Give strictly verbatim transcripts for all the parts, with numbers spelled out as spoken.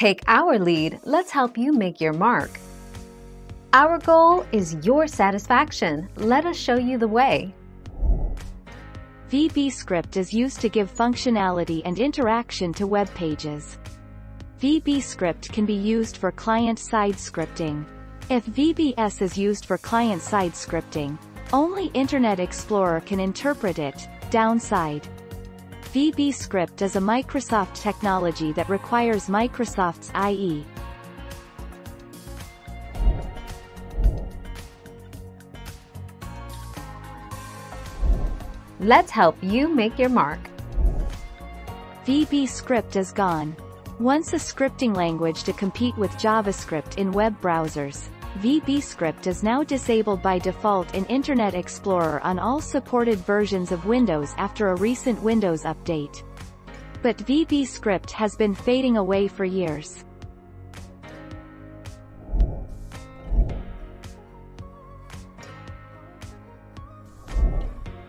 Take our lead, let's help you make your mark. Our goal is your satisfaction. Let us show you the way. VBScript is used to give functionality and interaction to web pages. VBScript can be used for client-side scripting. If V B S is used for client-side scripting, only Internet Explorer can interpret it. Downside. VBScript is a Microsoft technology that requires Microsoft's I E. Let's help you make your mark. VBScript is gone. Once a scripting language to compete with JavaScript in web browsers, VBScript is now disabled by default in Internet Explorer on all supported versions of Windows after a recent Windows update. But VBScript has been fading away for years.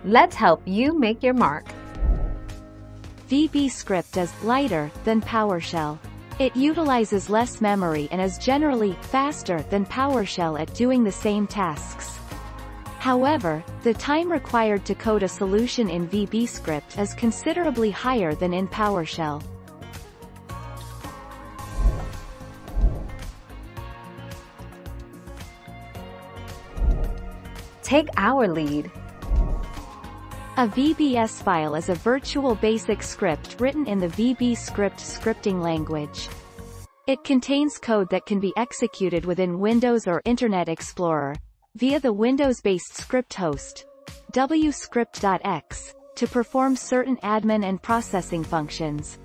Let's help you make your mark. VBScript is lighter than PowerShell. It utilizes less memory and is generally faster than PowerShell at doing the same tasks. However, the time required to code a solution in VBScript is considerably higher than in PowerShell. Take our lead. A V B S file is a virtual basic script written in the VBScript scripting language. It contains code that can be executed within Windows or Internet Explorer, via the Windows-based script host, w script dot e x e, to perform certain admin and processing functions.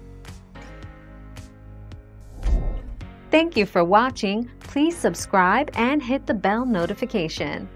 Thank you for watching. Please subscribe and hit the bell notification.